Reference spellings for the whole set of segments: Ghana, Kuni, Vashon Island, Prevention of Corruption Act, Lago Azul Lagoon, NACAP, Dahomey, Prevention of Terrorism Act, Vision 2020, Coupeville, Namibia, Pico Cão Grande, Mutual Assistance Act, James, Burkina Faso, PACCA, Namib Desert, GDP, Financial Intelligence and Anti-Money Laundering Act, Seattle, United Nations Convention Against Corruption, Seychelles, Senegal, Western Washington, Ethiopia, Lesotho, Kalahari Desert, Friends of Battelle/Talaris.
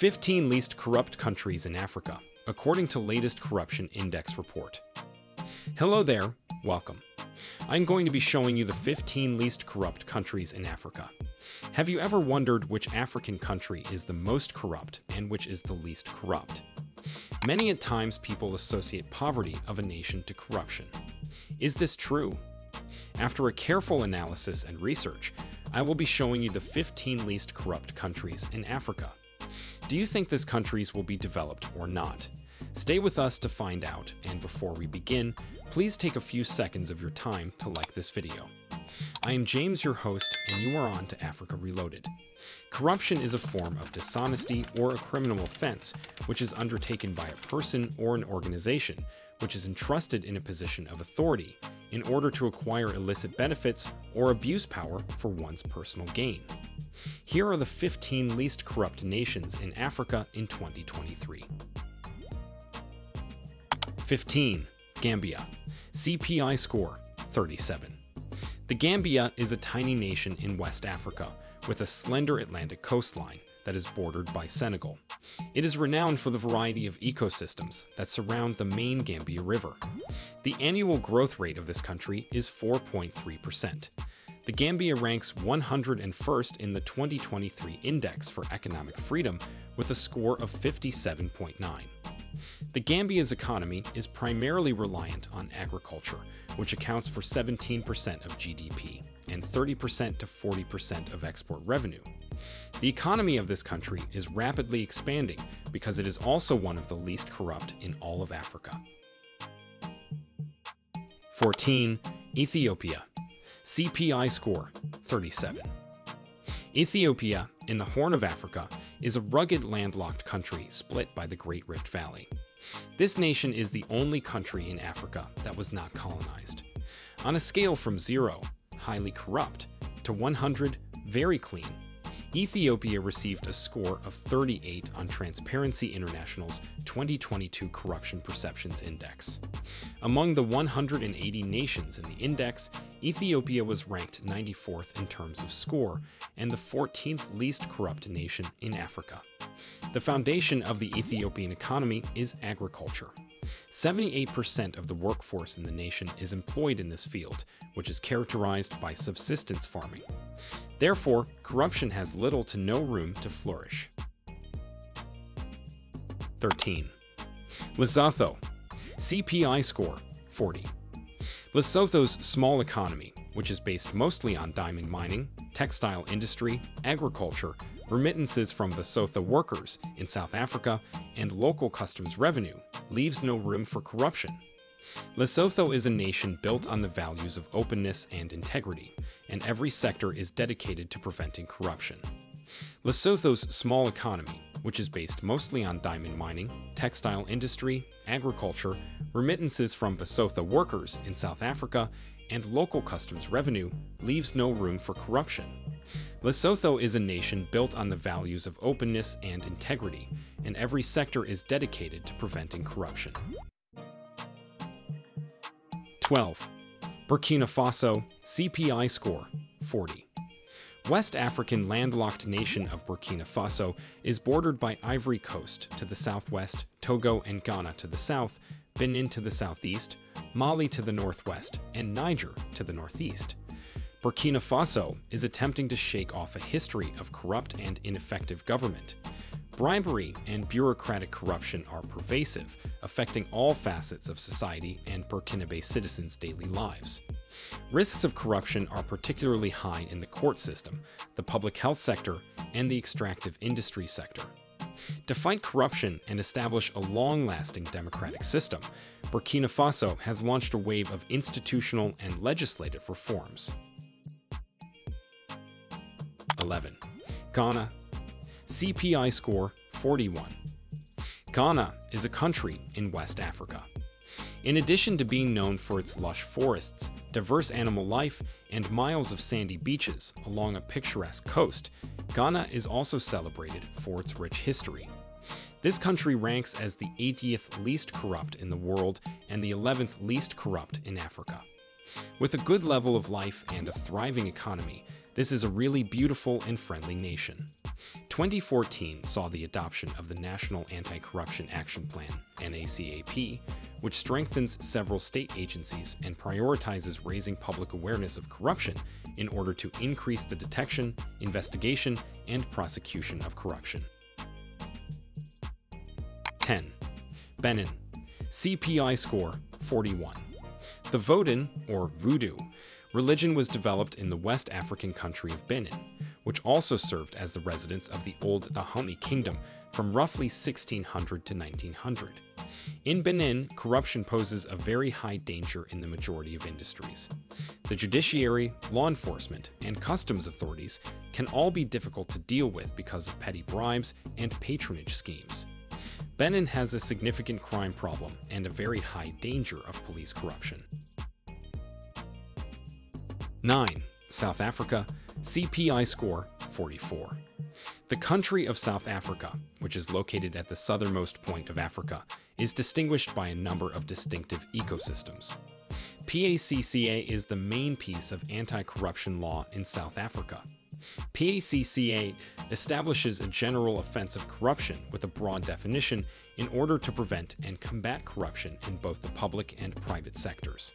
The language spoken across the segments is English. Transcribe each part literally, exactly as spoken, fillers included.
fifteen least corrupt countries in Africa, according to latest Corruption Index report. Hello there, welcome. I'm going to be showing you the fifteen least corrupt countries in Africa. Have you ever wondered which African country is the most corrupt and which is the least corrupt? Many at times people associate poverty of a nation to corruption. Is this true? After a careful analysis and research, I will be showing you the fifteen least corrupt countries in Africa. Do you think these countries will be developed or not? Stay with us to find out, and before we begin, please take a few seconds of your time to like this video. I am James, your host, and you are on to Africa Reloaded. Corruption is a form of dishonesty or a criminal offense which is undertaken by a person or an organization which is entrusted in a position of authority in order to acquire illicit benefits or abuse power for one's personal gain. Here are the fifteen least corrupt nations in Africa in twenty twenty-three. fifteen. Gambia. C P I score, thirty-seven. The Gambia is a tiny nation in West Africa with a slender Atlantic coastline that is bordered by Senegal. It is renowned for the variety of ecosystems that surround the main Gambia River. The annual growth rate of this country is four point three percent. The Gambia ranks one hundred first in the twenty twenty-three Index for Economic Freedom with a score of fifty-seven point nine. The Gambia's economy is primarily reliant on agriculture, which accounts for seventeen percent of G D P and thirty percent to forty percent of export revenue. The economy of this country is rapidly expanding because it is also one of the least corrupt in all of Africa. fourteen. Ethiopia. C P I score, thirty-seven. Ethiopia, in the Horn of Africa, is a rugged landlocked country split by the Great Rift Valley. This nation is the only country in Africa that was not colonized. On a scale from zero, highly corrupt, to one hundred, very clean, Ethiopia received a score of thirty-eight on Transparency International's twenty twenty-two Corruption Perceptions Index. Among the one hundred eighty nations in the index, Ethiopia was ranked ninety-fourth in terms of score and the fourteenth least corrupt nation in Africa. The foundation of the Ethiopian economy is agriculture. seventy-eight percent of the workforce in the nation is employed in this field, which is characterized by subsistence farming. Therefore, corruption has little to no room to flourish. thirteen. Lesotho. C P I score, forty. Lesotho's small economy, which is based mostly on diamond mining, textile industry, agriculture, remittances from Lesotho workers in South Africa, and local customs revenue, leaves no room for corruption. Lesotho is a nation built on the values of openness and integrity, and every sector is dedicated to preventing corruption. Lesotho's small economy, which is based mostly on diamond mining, textile industry, agriculture, remittances from Lesotho workers in South Africa, and local customs revenue, leaves no room for corruption. Lesotho is a nation built on the values of openness and integrity, and every sector is dedicated to preventing corruption. twelve. Burkina Faso, C P I score, forty. West African landlocked nation of Burkina Faso is bordered by Ivory Coast to the southwest, Togo and Ghana to the south, Benin to the southeast, Mali to the northwest, and Niger to the northeast. Burkina Faso is attempting to shake off a history of corrupt and ineffective government. Bribery and bureaucratic corruption are pervasive, affecting all facets of society and Burkinabe citizens' daily lives. Risks of corruption are particularly high in the court system, the public health sector, and the extractive industry sector. To fight corruption and establish a long-lasting democratic system, Burkina Faso has launched a wave of institutional and legislative reforms. eleven. Ghana. C P I score, forty-one. Ghana is a country in West Africa. In addition to being known for its lush forests, diverse animal life, and miles of sandy beaches along a picturesque coast, Ghana is also celebrated for its rich history. This country ranks as the eightieth least corrupt in the world and the eleventh least corrupt in Africa. With a good level of life and a thriving economy, this is a really beautiful and friendly nation. twenty fourteen saw the adoption of the National Anti-Corruption Action Plan, N A C A P, which strengthens several state agencies and prioritizes raising public awareness of corruption in order to increase the detection, investigation, and prosecution of corruption. ten. Benin. C P I score forty-one. The Vodin, or Voodoo, religion was developed in the West African country of Benin, which also served as the residence of the old Dahomey Kingdom from roughly sixteen hundred to nineteen hundred. In Benin, corruption poses a very high danger in the majority of industries. The judiciary, law enforcement, and customs authorities can all be difficult to deal with because of petty bribes and patronage schemes. Benin has a significant crime problem and a very high danger of police corruption. nine. South Africa. C P I score forty-four. The country of South Africa, which is located at the southernmost point of Africa, is distinguished by a number of distinctive ecosystems. PACCA is the main piece of anti-corruption law in South Africa. PACCA establishes a general offense of corruption with a broad definition in order to prevent and combat corruption in both the public and private sectors.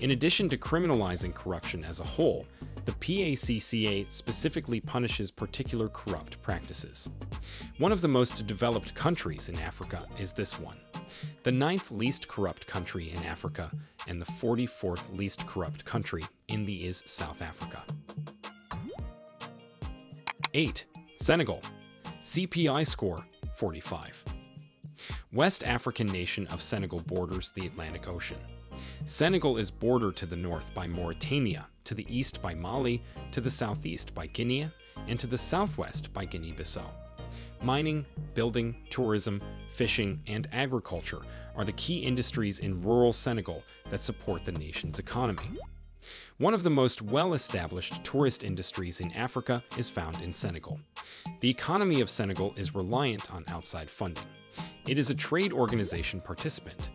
In addition to criminalizing corruption as a whole, the PACCA specifically punishes particular corrupt practices. One of the most developed countries in Africa is this one, the ninth least corrupt country in Africa, and the forty-fourth least corrupt country in the is South Africa. eight. Senegal. C P I score forty-five. West African nation of Senegal borders the Atlantic Ocean. Senegal is bordered to the north by Mauritania, to the east by Mali, to the southeast by Guinea, and to the southwest by Guinea-Bissau. Mining, building, tourism, fishing, and agriculture are the key industries in rural Senegal that support the nation's economy. One of the most well-established tourist industries in Africa is found in Senegal. The economy of Senegal is reliant on outside funding. It is a trade organization participant.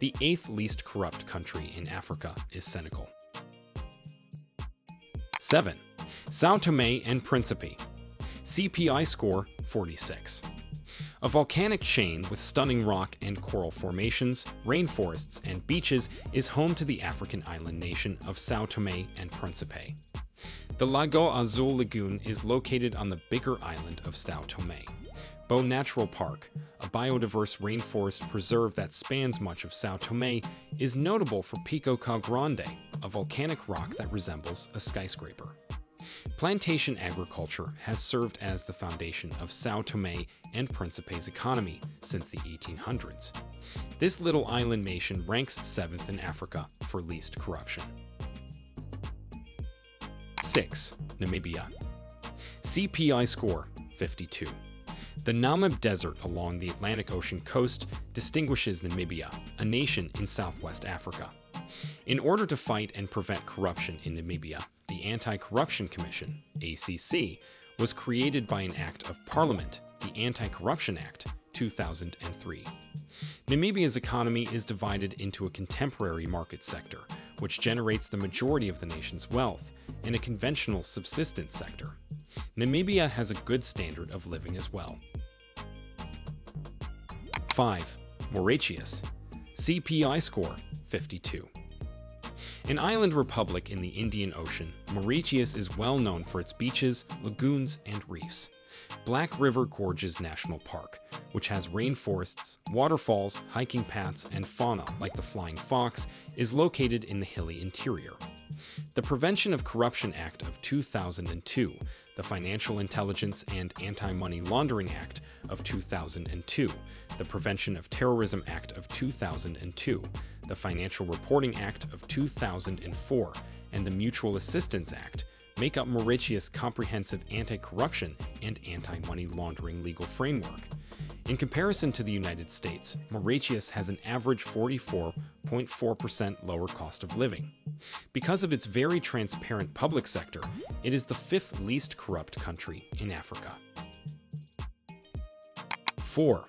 The eighth least corrupt country in Africa is Senegal. seven. Sao Tome and Principe. C P I score forty-six. A volcanic chain with stunning rock and coral formations, rainforests, and beaches is home to the African island nation of Sao Tome and Principe. The Lago Azul Lagoon is located on the bigger island of Sao Tome. Obô Natural Park, a biodiverse rainforest preserve that spans much of Sao Tome, is notable for Pico Cão Grande, a volcanic rock that resembles a skyscraper. Plantation agriculture has served as the foundation of Sao Tome and Principe's economy since the eighteen hundreds. This little island nation ranks seventh in Africa for least corruption. six. Namibia. C P I score fifty-two. The Namib Desert along the Atlantic Ocean coast distinguishes Namibia, a nation in southwest Africa. In order to fight and prevent corruption in Namibia, the Anti-Corruption Commission, A C C, was created by an act of Parliament, the Anti-Corruption Act, two thousand three. Namibia's economy is divided into a contemporary market sector, which generates the majority of the nation's wealth, and a conventional subsistence sector. Namibia has a good standard of living as well. five. Mauritius. C P I score fifty-two. An island republic in the Indian Ocean, Mauritius is well known for its beaches, lagoons, and reefs. Black River Gorges National Park, which has rainforests, waterfalls, hiking paths, and fauna like the flying fox, is located in the hilly interior. The Prevention of Corruption Act of two thousand two, the Financial Intelligence and Anti-Money Laundering Act of two thousand two, the Prevention of Terrorism Act of two thousand two, the Financial Reporting Act of two thousand four, and the Mutual Assistance Act make up Mauritius' comprehensive anti-corruption and anti-money laundering legal framework. In comparison to the United States, Mauritius has an average forty-four point four percent lower cost of living. Because of its very transparent public sector, it is the fifth least corrupt country in Africa. four.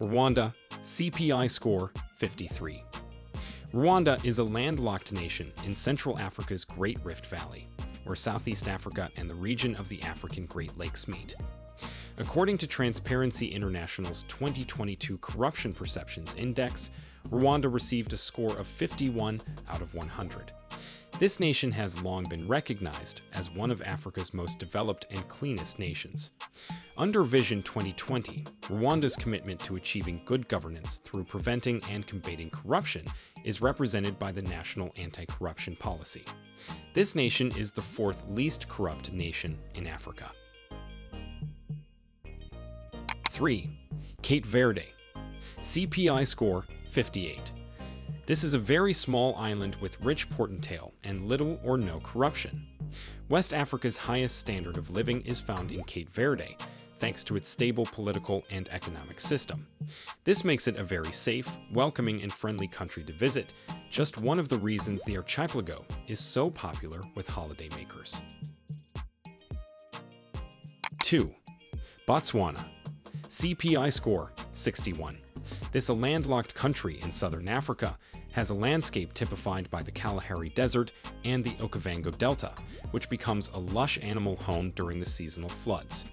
Rwanda. C P I score fifty-three. Rwanda is a landlocked nation in Central Africa's Great Rift Valley, where Southeast Africa and the region of the African Great Lakes meet. According to Transparency International's twenty twenty-two Corruption Perceptions Index, Rwanda received a score of fifty-one out of one hundred. This nation has long been recognized as one of Africa's most developed and cleanest nations. Under Vision twenty twenty, Rwanda's commitment to achieving good governance through preventing and combating corruption is represented by the National Anti-Corruption Policy. This nation is the fourth least corrupt nation in Africa. three. Cape Verde. C P I score fifty-eight. This is a very small island with rich port and tail and little or no corruption. West Africa's highest standard of living is found in Cape Verde, thanks to its stable political and economic system. This makes it a very safe, welcoming, and friendly country to visit, just one of the reasons the archipelago is so popular with holidaymakers. two. Botswana. C P I score sixty-one. This a landlocked country in southern Africa has a landscape typified by the Kalahari Desert and the Okavango Delta, which becomes a lush animal home during the seasonal floods.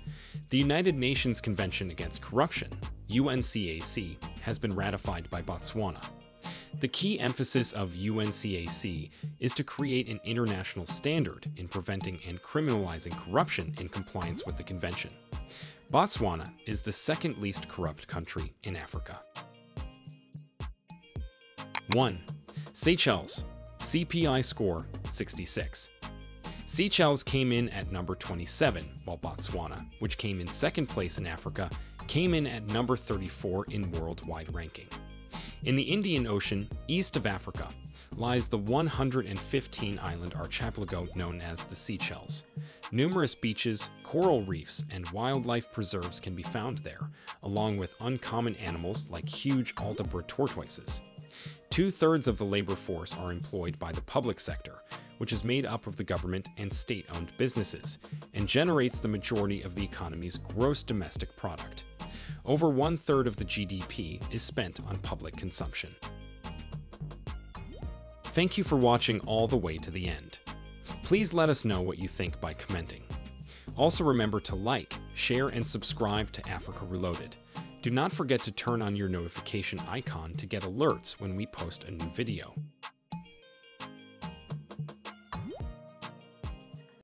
The United Nations Convention Against Corruption, U N C A C, has been ratified by Botswana. The key emphasis of U N C A C is to create an international standard in preventing and criminalizing corruption in compliance with the convention. Botswana is the second least corrupt country in Africa. one. Seychelles. C P I score sixty-six. Seychelles came in at number twenty-seven, while Botswana, which came in second place in Africa, came in at number thirty-four in worldwide ranking. In the Indian Ocean, east of Africa, lies the one hundred fifteen island archipelago known as the Seychelles. Numerous beaches, coral reefs, and wildlife preserves can be found there, along with uncommon animals like huge Aldabra tortoises. Two-thirds of the labor force are employed by the public sector, which is made up of the government and state-owned businesses, and generates the majority of the economy's gross domestic product. Over one-third of the G D P is spent on public consumption. Thank you for watching all the way to the end. Please let us know what you think by commenting. Also remember to like, share, and subscribe to Africa Reloaded. Do not forget to turn on your notification icon to get alerts when we post a new video.